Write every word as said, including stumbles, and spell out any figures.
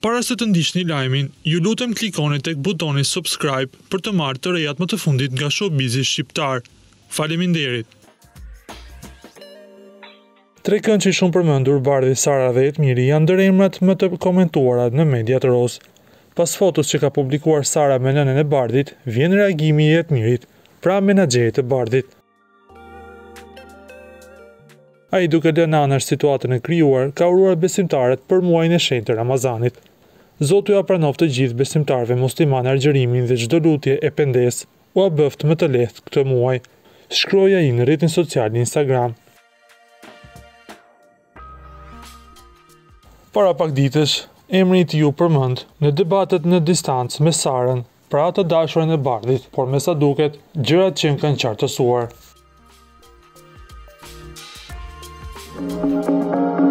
Para se të ndiqni lajmin, ju lutem klikoni tek butoni subscribe për të marrë të rejat më të fundit nga showbizi shqiptar. Faleminderit. Tre këngë shumë përmendur, Bardhi Sara dhe Etmiri, janë ndër emrat më të komentuara në mediat Rose. Pas fotos që ka publikuar Sara me nënën e Bardhit, vjen reagimi I Etmirit, pra menaxherit të Bardhit. Ai duke lënë anësh situatën e krijuar, ka uruar besimtarët për muajin e shenjtë të Ramazanit. Zotu ja pranov të gjithë besimtarve musliman agjërimin dhe çdo lutje e pendes, u a bëft më të lehtë këtë muaj, shkroi ai në rrjetin social Instagram. Para pak ditësh, emri I tij u përmend në debatet në distancë me Saren, për atë dashurën e Bardhit, por me sa duket, gjërat që më kanë qartësuar.